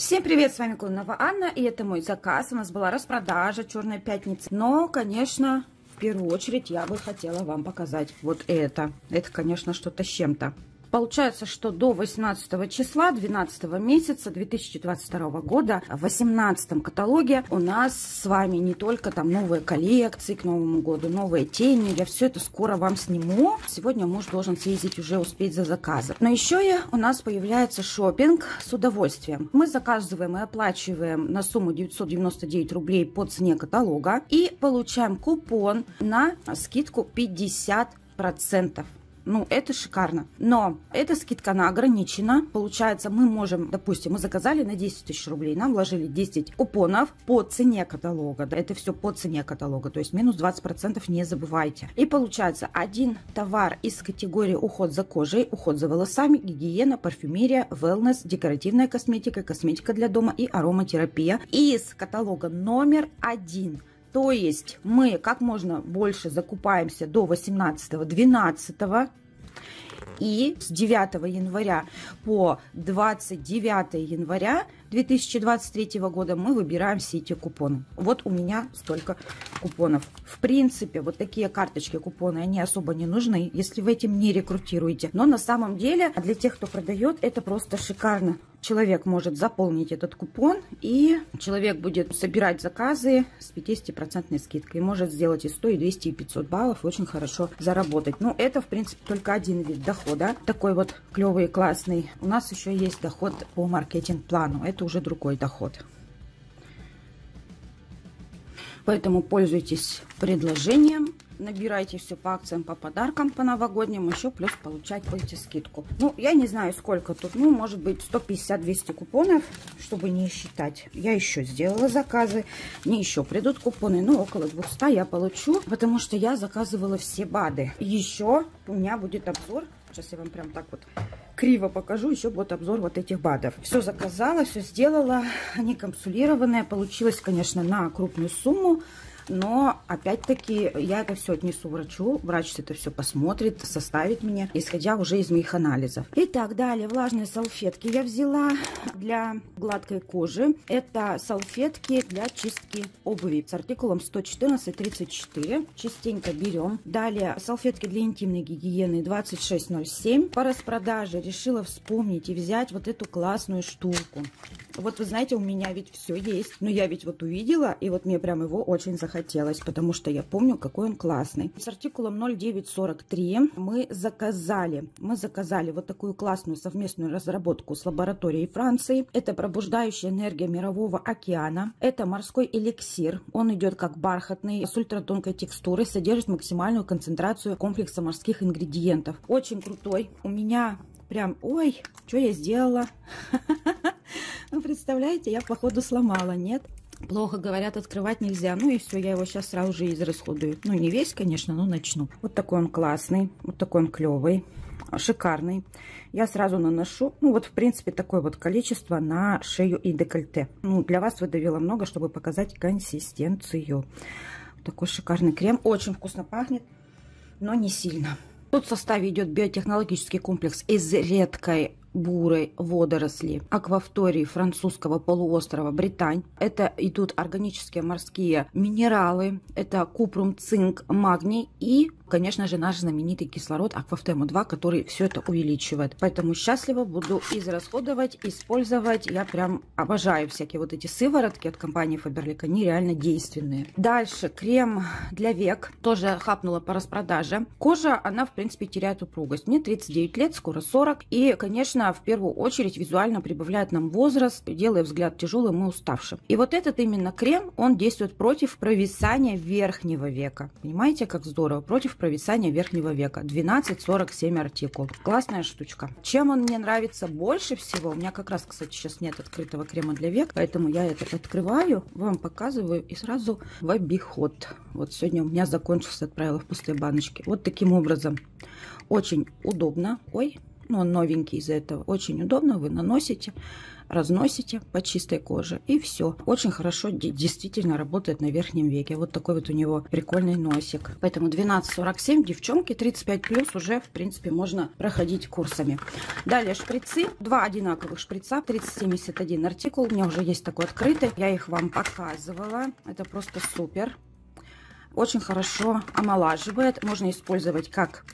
Всем привет, с вами Кононова Анна, и это мой заказ. У нас была распродажа «Черная пятница». Но, конечно, в первую очередь я бы хотела вам показать вот это. Это, конечно, что-то с чем-то. Получается, что до 18 числа 12 месяца 2022 года в 18 каталоге у нас с вами не только там новые коллекции к Новому году, новые тени. Я все это скоро вам сниму. Сегодня муж должен съездить уже успеть за заказом. Но еще и у нас появляется шопинг с удовольствием. Мы заказываем и оплачиваем на сумму 999 рублей по цене каталога и получаем купон на скидку 50%. Ну, это шикарно. Но эта скидка, она ограничена. Получается, мы можем, допустим, мы заказали на 10 тысяч рублей, нам вложили 10 купонов по цене каталога. Да, это все по цене каталога, то есть минус 20%, не забывайте. И получается, один товар из категории уход за кожей, уход за волосами, гигиена, парфюмерия, wellness, декоративная косметика, косметика для дома и ароматерапия из каталога номер 1. То есть мы как можно больше закупаемся до 18-12 и с 9 января по 29 января 2023 года мы выбираем все эти купоны. Вот у меня столько купонов. В принципе, вот такие карточки, купоны, они особо не нужны, если вы этим не рекрутируете. Но на самом деле для тех, кто продает, это просто шикарно. Человек может заполнить этот купон, и человек будет собирать заказы с 50% скидкой. Может сделать и 100, и 200, и 500 баллов, очень хорошо заработать. Ну, это, в принципе, только один вид дохода. Такой вот клевый, классный. У нас еще есть доход по маркетинг-плану. Это уже другой доход. Поэтому пользуйтесь предложением. Набирайте все по акциям, по подаркам, по новогодним. Еще плюс получать будете скидку. Ну, я не знаю, сколько тут. Ну, может быть, 150-200 купонов, чтобы не считать. Я еще сделала заказы. Мне еще придут купоны. Ну, около 200 я получу, потому что я заказывала все БАДы. Еще у меня будет обзор. Сейчас я вам прям так вот криво покажу. Еще будет обзор вот этих БАДов. Все заказала, все сделала. Они консулированные. Получилось, конечно, на крупную сумму. Но, опять-таки, я это все отнесу врачу. Врач это все посмотрит, составит мне, исходя уже из моих анализов. Итак, далее влажные салфетки я взяла для гладкой кожи. Это салфетки для чистки обуви с артикулом 114-34. Частенько берем. Далее салфетки для интимной гигиены 2607. По распродаже решила вспомнить и взять вот эту классную штуку. Вот вы знаете, у меня ведь все есть. Но я ведь вот увидела, и вот мне прям его очень захотелось. Потому что я помню, какой он классный. С артикулом 0943 мы заказали вот такую классную совместную разработку с лабораторией Франции. Это пробуждающая энергия мирового океана. Это морской эликсир. Он идет как бархатный, с ультратонкой текстурой, содержит максимальную концентрацию комплекса морских ингредиентов. Очень крутой. У меня прям... Ой, что я сделала? Вы представляете, я походу сломала, нет? Плохо, говорят, открывать нельзя. Ну и все, я его сейчас сразу же израсходую. Ну, не весь, конечно, но начну. Вот такой он классный, вот такой он клевый, шикарный. Я сразу наношу, ну вот, в принципе, такое вот количество на шею и декольте. Ну, для вас выдавила много, чтобы показать консистенцию. Такой шикарный крем, очень вкусно пахнет, но не сильно. Тут в составе идет биотехнологический комплекс из редкой бурой водоросли, аквафтории французского полуострова Британь. Это идут органические морские минералы, это купрум, цинк, магний и, конечно же, наш знаменитый кислород АкваФтем2, который все это увеличивает. Поэтому счастливо буду израсходовать, использовать. Я прям обожаю всякие вот эти сыворотки от компании Фаберлика, они реально действенные. Дальше крем для век, тоже хапнула по распродаже. Кожа, она, в принципе, теряет упругость. Мне 39 лет, скоро 40. И, конечно, в первую очередь визуально прибавляет нам возраст, делая взгляд тяжелым и уставшим. И вот этот именно крем, он действует против провисания верхнего века. Понимаете, как здорово? Против провисания верхнего века. 1247 артикул. Классная штучка. Чем он мне нравится больше всего? У меня как раз, кстати, сейчас нет открытого крема для век, поэтому я этот открываю, вам показываю и сразу в обиход. Вот сегодня у меня закончился, отправила в пустые баночки. Вот таким образом. Очень удобно. Ой, но он новенький из-за этого. Очень удобно, вы наносите, разносите по чистой коже и все. Очень хорошо действительно работает на верхнем веке. Вот такой вот у него прикольный носик. Поэтому 12,47, девчонки, 35+, уже в принципе можно проходить курсами. Далее шприцы. Два одинаковых шприца, 3071 артикул. У меня уже есть такой открытый, я их вам показывала. Это просто супер. Очень хорошо омолаживает. Можно использовать как...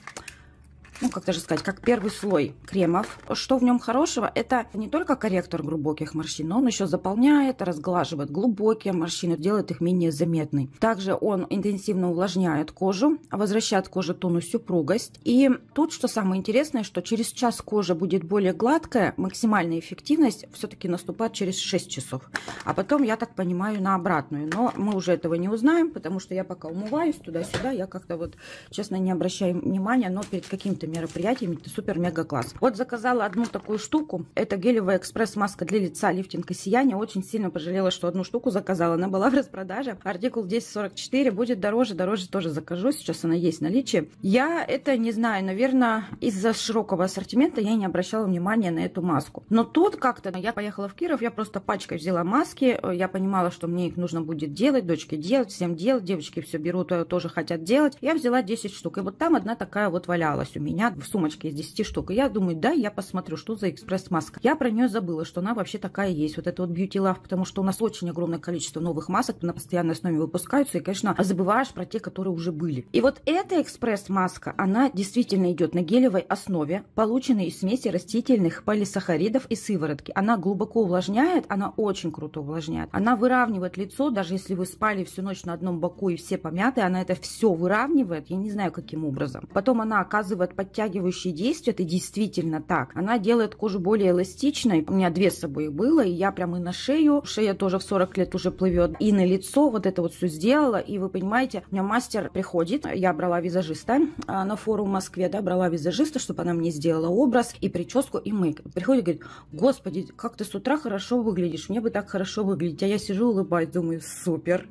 ну, как даже сказать, как первый слой кремов. Что в нем хорошего? Это не только корректор глубоких морщин, но он еще заполняет, разглаживает глубокие морщины, делает их менее заметной. Также он интенсивно увлажняет кожу, возвращает коже тонус и упругость. И тут, что самое интересное, что через час кожа будет более гладкая, максимальная эффективность все-таки наступает через 6 часов. А потом, я так понимаю, на обратную. Но мы уже этого не узнаем, потому что я пока умываюсь туда-сюда, я как-то вот, честно, не обращаю внимания, но перед каким-то мероприятиями это супер мега класс. Вот заказала одну такую штуку, это гелевая экспресс маска для лица, лифтинг и сияние. Очень сильно пожалела, что одну штуку заказала, она была в распродаже, артикул 1044, будет дороже тоже закажу, сейчас она есть в наличии. Я это не знаю, наверное, из-за широкого ассортимента я не обращала внимания на эту маску, но тут как-то я поехала в Киров, я просто пачкой взяла маски, я понимала, что мне их нужно будет делать, дочки делать, всем делать, девочки все берут, тоже хотят делать, я взяла 10 штук, и вот там одна такая вот валялась у меня в сумочке из 10 штук. И я думаю, да, я посмотрю, что за экспресс-маска. Я про нее забыла, что она вообще такая есть. Вот это вот Beauty Love, потому что у нас очень огромное количество новых масок на постоянной основе выпускаются. И, конечно, забываешь про те, которые уже были. И вот эта экспресс-маска, она действительно идет на гелевой основе, полученной из смеси растительных полисахаридов и сыворотки. Она глубоко увлажняет, она очень круто увлажняет. Она выравнивает лицо, даже если вы спали всю ночь на одном боку и все помяты, она это все выравнивает, я не знаю, каким образом. Потом она оказывает подтягивающие действия, это действительно так. Она делает кожу более эластичной. У меня две с собой было, и я прям и на шею. Шея тоже в 40 лет уже плывет. И на лицо вот это вот все сделала. И вы понимаете, у меня мастер приходит. Я брала визажиста на форум в Москве, да, брала визажиста, чтобы она мне сделала образ и прическу, и мейк. Приходит, говорит, господи, как ты с утра хорошо выглядишь, мне бы так хорошо выглядеть. А я сижу, улыбаюсь, думаю, супер.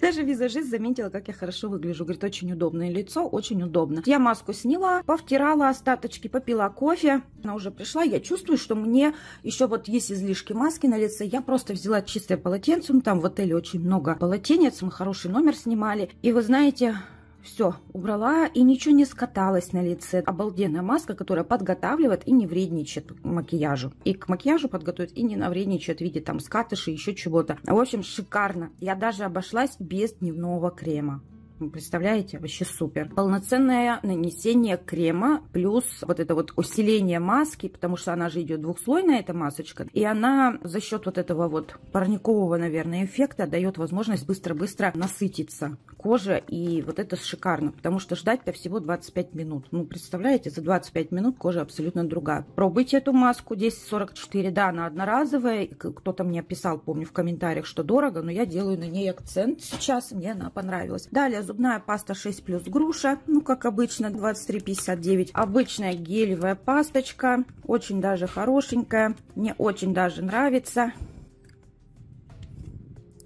Даже визажист заметила, как я хорошо выгляжу. Говорит, очень удобное лицо, очень удобно. Я маску сняла, повтирала остаточки, попила кофе. Она уже пришла, я чувствую, что мне еще вот есть излишки маски на лице. Я просто взяла чистое полотенце. Ну, там в отеле очень много полотенец, мы хороший номер снимали. И вы знаете... все, убрала и ничего не скаталось на лице. Обалденная маска, которая подготавливает и не вредничает к макияжу. И к макияжу подготовит, и не навредничает в виде там скатыши, еще чего-то. В общем, шикарно. Я даже обошлась без дневного крема. Вы представляете? Вообще супер. Полноценное нанесение крема плюс вот это вот усиление маски, потому что она же идет двухслойная, эта масочка. И она за счет вот этого вот парникового, наверное, эффекта дает возможность быстро-быстро насытиться кожа. И вот это шикарно, потому что ждать-то всего 25 минут. Ну, представляете, за 25 минут кожа абсолютно другая. Пробуйте эту маску 1044. Да, она одноразовая. Кто-то мне писал, помню, в комментариях, что дорого, но я делаю на ней акцент сейчас. Мне она понравилась. Далее зубная паста 6+ груша, ну как обычно 23,59. Обычная гелевая пасточка, очень даже хорошенькая, мне очень даже нравится.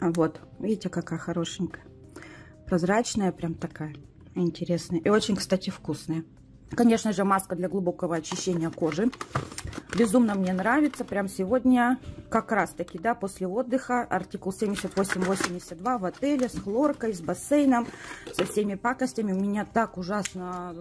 Вот, видите, какая хорошенькая, прозрачная, прям такая интересная и очень, кстати, вкусная. Конечно же, маска для глубокого очищения кожи. Безумно мне нравится. Прям сегодня, как раз таки, да, после отдыха, артикул 7882 в отеле, с хлоркой, с бассейном, со всеми пакостями. У меня так ужасно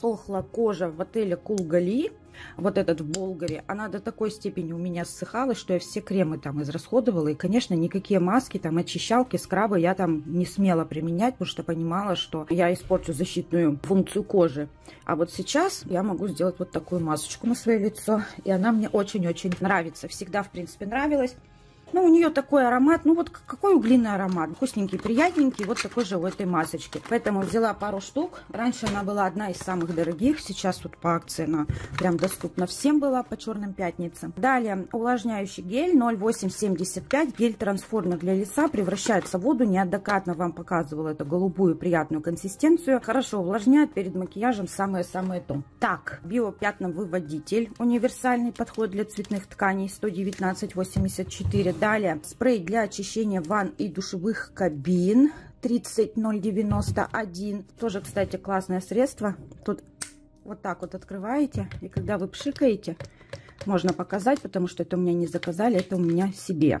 сохла кожа в отеле Кулгали. Вот этот в Болгаре, она до такой степени у меня ссыхалась, что я все кремы там израсходовала. И, конечно, никакие маски, там, очищалки, скрабы я там не смела применять, потому что понимала, что я испорчу защитную функцию кожи. А вот сейчас я могу сделать вот такую масочку на свое лицо. И она мне очень-очень нравится. Всегда, в принципе, нравилась. Ну, у нее такой аромат, ну вот какой углинный аромат, вкусненький, приятненький, вот такой же у этой масочки. Поэтому взяла пару штук, раньше она была одна из самых дорогих, сейчас вот по акции она прям доступна всем была по черным пятницам. Далее увлажняющий гель 0875, гель-трансформер для лица, превращается в воду, неоднократно вам показывала эту голубую приятную консистенцию, хорошо увлажняет, перед макияжем самое-самое то. Так, биопятновыводитель универсальный, подход для цветных тканей 119,84. Далее спрей для очищения ванн и душевых кабин 30,091. Тоже, кстати, классное средство. Тут Вот так вот открываете, и когда вы пшикаете, можно показать, потому что это у меня не заказали, это у меня себе.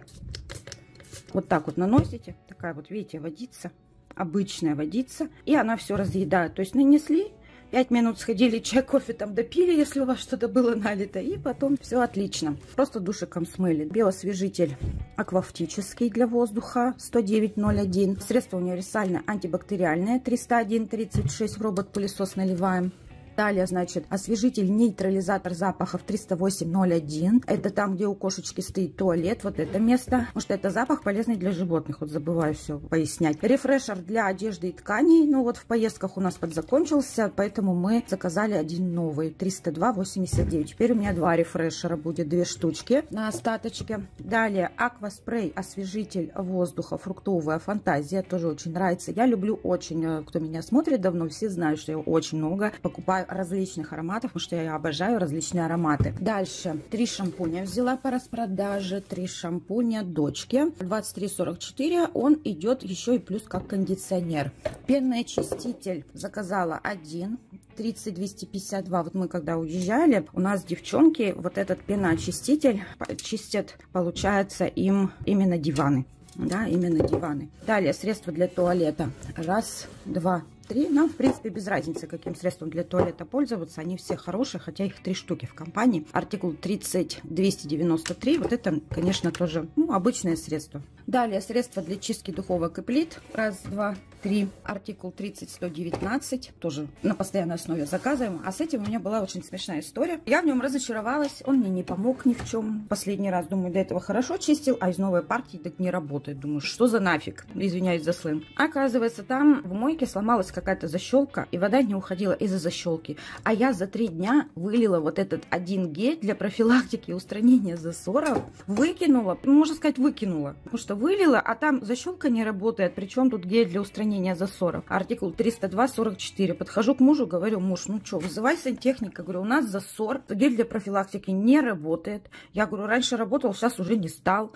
Вот так вот наносите, такая вот, видите, водица, обычная водица, и она все разъедает. То есть нанесли, 5 минут сходили, чай, кофе там допили, если у вас что-то было налито, и потом все отлично. Просто душиком смыли. Биосвежитель аквафтический для воздуха 109.01. Средство универсальное, антибактериальное 301.36. Робот-пылесос наливаем. Далее, значит, освежитель, нейтрализатор запахов 308.01. Это там, где у кошечки стоит туалет, вот это место. Потому что это запах полезный для животных. Вот забываю все пояснять. Рефрешер для одежды и тканей. Ну вот в поездках у нас подзакончился, поэтому мы заказали один новый. 302.89. Теперь у меня два рефрешера будет, две штучки на остаточке. Далее, акваспрей, освежитель воздуха, фруктовая фантазия. Тоже очень нравится. Я люблю очень, кто меня смотрит давно, все знают, что я очень много покупаю различных ароматов, потому что я обожаю различные ароматы. Дальше 3 шампуня взяла по распродаже, 3 шампуня дочки, 23.44, он идет еще и плюс как кондиционер. Пенный очиститель заказала один, 30.252. Вот мы когда уезжали, у нас девчонки вот этот пеноочиститель чистят, получается, им именно диваны. Да, именно диваны. Далее средство для туалета. Раз, два, три. Нам, в принципе, без разницы, каким средством для туалета пользоваться. Они все хорошие, хотя их 3 штуки в компании. Артикул 30.293. Вот это, конечно, тоже, ну, обычное средство. Далее средство для чистки духовок и плит. Раз, два, три. Артикул 30.119. Тоже на постоянной основе заказываем. А с этим у меня была очень смешная история. Я в нем разочаровалась. Он мне не помог ни в чем. Последний раз, думаю, до этого хорошо чистил, а из новой партии так не работает. Думаю, что за нафиг? Извиняюсь за сленг. Оказывается, там в мойке сломалась какая-то защелка, и вода не уходила из-за защелки. А я за 3 дня вылила вот этот один гель для профилактики и устранения засоров. Выкинула, можно сказать, выкинула. Потому что вылила, а там защелка не работает. Причем тут гель для устранения засоров. Артикул 302.44. Подхожу к мужу, говорю: муж, ну что, вызывай сантехника. Говорю, у нас засор. Гель для профилактики не работает. Я говорю, раньше работал, сейчас уже не стал.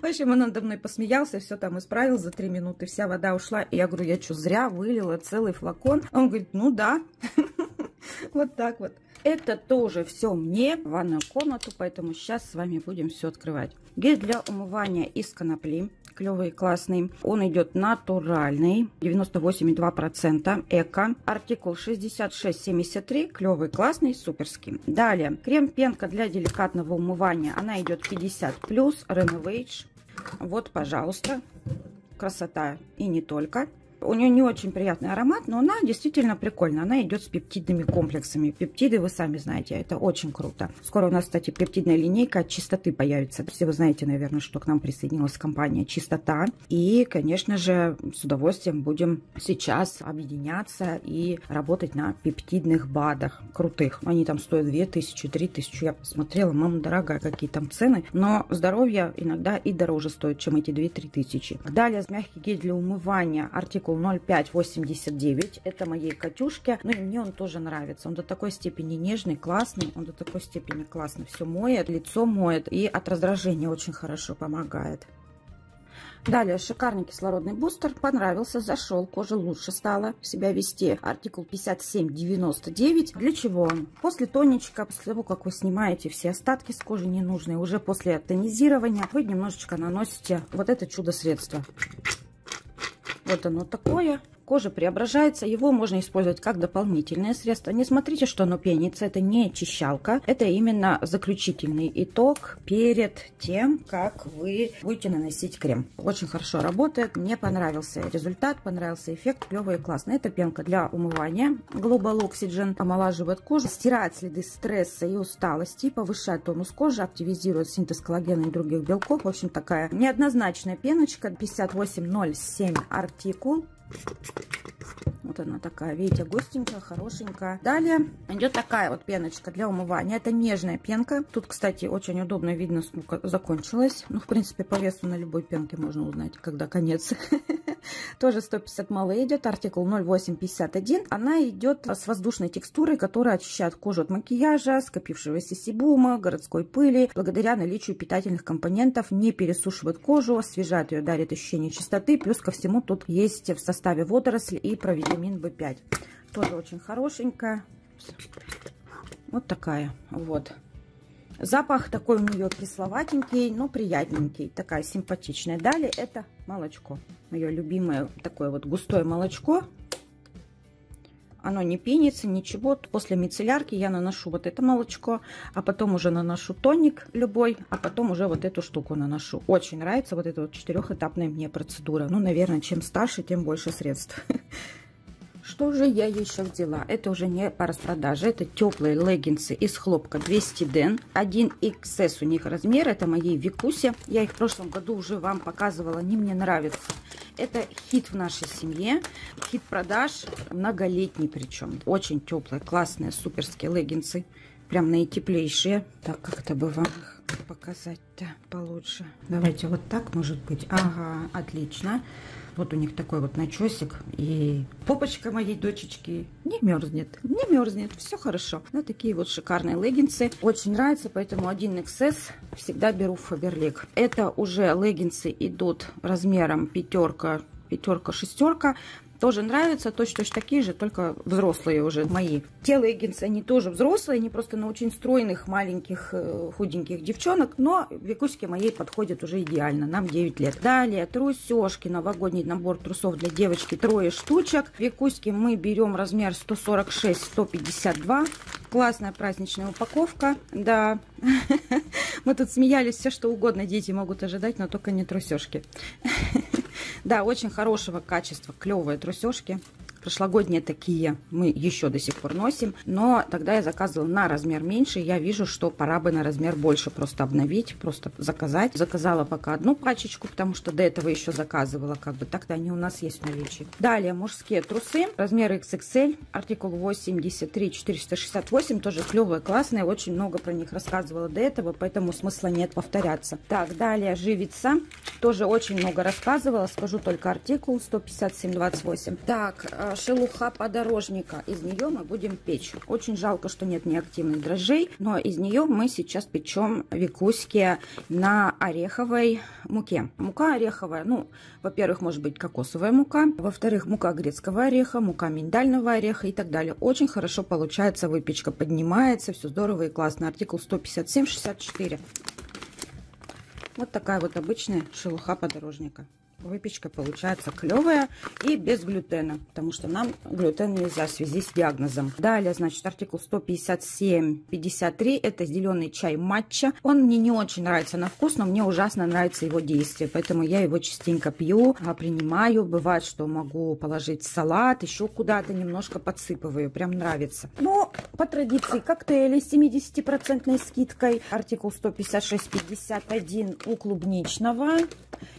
В общем, он надо мной посмеялся, все там исправил за 3 минуты, вся вода ушла. И я говорю, я что, зря вылила целый флакон? Он говорит, ну да. Вот так вот. Это тоже все мне в ванную комнату, поэтому сейчас с вами будем все открывать. Гель для умывания из конопли. Клевый, классный. Он идет натуральный. 98,2% эко. Артикул 66,73. Клевый, классный, суперский. Далее. Крем-пенка для деликатного умывания. Она идет 50+. Renovage. Вот, пожалуйста. Красота. И не только. У нее не очень приятный аромат, но она действительно прикольная. Она идет с пептидными комплексами. Пептиды, вы сами знаете, это очень круто. Скоро у нас, кстати, пептидная линейка от Чистоты появится. Все вы знаете, наверное, что к нам присоединилась компания Чистота. И, конечно же, с удовольствием будем сейчас объединяться и работать на пептидных БАДах крутых. Они там стоят 2000, 3000. Я посмотрела, мама дорогая, какие там цены. Но здоровье иногда и дороже стоит, чем эти 2-3 тысячи. Далее мягкий гель для умывания. Артикул 0589. Это моей Катюшке. Ну и мне он тоже нравится. Он до такой степени нежный, классный. Он до такой степени классно все моет, лицо моет. И от раздражения очень хорошо помогает. Далее шикарный кислородный бустер. Понравился, зашел, кожа лучше стала себя вести. Артикул 5799. Для чего он? После тоничка, после того, как вы снимаете все остатки с кожи ненужные, уже после тонизирования вы немножечко наносите вот это чудо-средство. Вот оно такое. Кожа преображается. Его можно использовать как дополнительное средство. Не смотрите, что оно пенится. Это не очищалка. Это именно заключительный итог перед тем, как вы будете наносить крем. Очень хорошо работает. Мне понравился результат, понравился эффект. Клевый и классный. Это пенка для умывания. Global Oxygen омолаживает кожу, стирает следы стресса и усталости, повышает тонус кожи, активизирует синтез коллагена и других белков. В общем, такая неоднозначная пеночка. 5807 артикул. Вот она такая, видите, густенькая, хорошенькая. Далее идет такая вот пеночка для умывания. Это нежная пенка. Тут, кстати, очень удобно видно, сколько закончилось. Ну, в принципе, по весу на любой пенке можно узнать, когда конец. Тоже 150 мл идет, артикул 0851. Она идет с воздушной текстурой, которая очищает кожу от макияжа, скопившегося себума, городской пыли. Благодаря наличию питательных компонентов не пересушивает кожу, освежает ее, дарит ощущение чистоты. Плюс ко всему тут есть в составе водоросли и провитамин В5. тоже очень хорошенькая. Вот такая вот. Запах такой у нее кисловатенький, но приятненький, такая симпатичная. Далее это молочко. Мое любимое такое вот густое молочко. Оно не пенится, ничего. После мицеллярки я наношу вот это молочко, а потом уже наношу тоник любой, а потом уже вот эту штуку наношу. Очень нравится вот эта вот четырехэтапная мне процедура. Ну, наверное, чем старше, тем больше средств. Что же я еще взяла? Это уже не по распродаже. Это теплые леггинсы из хлопка 200 ден. 1XS у них размер. Это моей Викусе. Я их в прошлом году уже вам показывала. Они мне нравятся. Это хит в нашей семье. Хит продаж. Многолетний причем. Очень теплые, классные, суперские леггинсы. Прям наитеплейшие. Так, как-то бы вам их показать-то получше. Давайте вот так, может быть. Ага, отлично. Вот у них такой вот начесик. И попочка моей дочечки не мерзнет. Не мерзнет. Все хорошо. Ну, такие вот шикарные леггинсы. Очень нравится, поэтому 1XS всегда беру в Фаберлик. Это уже леггинсы идут размером пятерка, пятерка, шестерка. Тоже нравятся, точно такие же, только взрослые уже мои. Те леггинсы, они тоже взрослые, они просто на очень стройных, маленьких, худеньких девчонок, но Викусике моей подходят уже идеально, нам 9 лет. Далее трусешки, новогодний набор трусов для девочки, трое штучек. Викусике мы берем размер 146-152. Классная праздничная упаковка, да. Мы тут смеялись, все что угодно дети могут ожидать, но только не трусешки. Да, очень хорошего качества, клевые трусешки. Прошлогодние такие мы еще до сих пор носим, но тогда я заказывала на размер меньше. Я вижу, что пора бы на размер больше просто обновить, просто заказать. Заказала пока одну пачечку, потому что до этого еще заказывала, как бы так-то они у нас есть в наличии. Далее мужские трусы, размер XXL, артикул 83-468, тоже клевые, классные, очень много про них рассказывала до этого, поэтому смысла нет повторяться. Так, далее живица, тоже очень много рассказывала, скажу только артикул 157-28. Так, шелуха подорожника. Из нее мы будем печь. Очень жалко, что нет неактивных дрожжей, но из нее мы сейчас печем Викусике на ореховой муке. Мука ореховая, ну, во-первых, может быть кокосовая мука, во-вторых, мука грецкого ореха, мука миндального ореха и так далее. Очень хорошо получается выпечка, поднимается, все здорово и классно. Артикул 157-64. Вот такая вот обычная шелуха подорожника. Выпечка получается клевая и без глютена, потому что нам глютен нельзя в связи с диагнозом. Далее, значит, артикул 157-53. Это зеленый чай матча. Он мне не очень нравится на вкус, но мне ужасно нравится его действие, поэтому я его частенько пью, принимаю. Бывает, что могу положить в салат, еще куда-то немножко подсыпываю. Прям нравится. Но по традиции коктейли с 70% скидкой. Артикул 156-51 у клубничного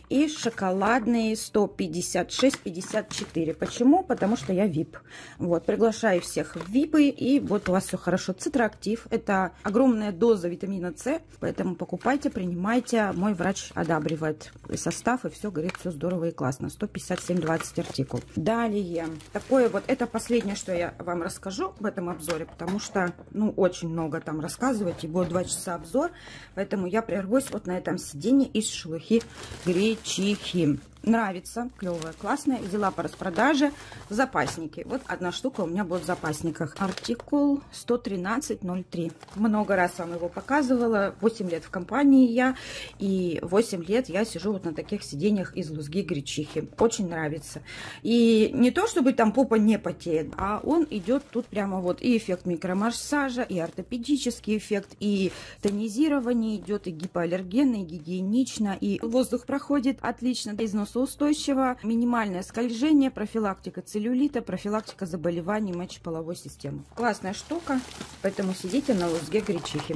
и шоколад. Ладные 156-54. Почему? Потому что я VIP. Вот, приглашаю всех в VIP, и вот у вас все хорошо. Цитроактив. Это огромная доза витамина С, поэтому покупайте, принимайте. Мой врач одобривает состав, и все, говорит, все здорово и классно. 157-20 артикул. Далее. Такое вот, это последнее, что я вам расскажу в этом обзоре, потому что, ну, очень много там рассказывать, и будет 2 часа обзор, поэтому я прервусь вот на этом сиденье из шелухи гречихи. Нравится, клевая, классная. Взяла по распродаже. Запасники. Вот одна штука у меня будет в запасниках. Артикул 113-03. Много раз вам его показывала. 8 лет в компании я. И 8 лет я сижу вот на таких сиденьях из лузги гречихи. Очень нравится. И не то, чтобы там попа не потеет, а он идет тут прямо вот. И эффект микромассажа, и ортопедический эффект, и тонизирование идет, и гипоаллергенно, и гигиенично, и воздух проходит отлично. Износ устойчиво, минимальное скольжение, профилактика целлюлита, профилактика заболеваний мочеполовой системы. Классная штука, поэтому сидите на лузге гречихи.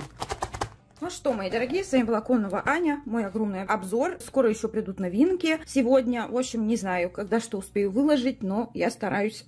Ну что, мои дорогие, с вами была Кононова Аня, мой огромный обзор. Скоро еще придут новинки. Сегодня, в общем, не знаю, когда что успею выложить, но я стараюсь.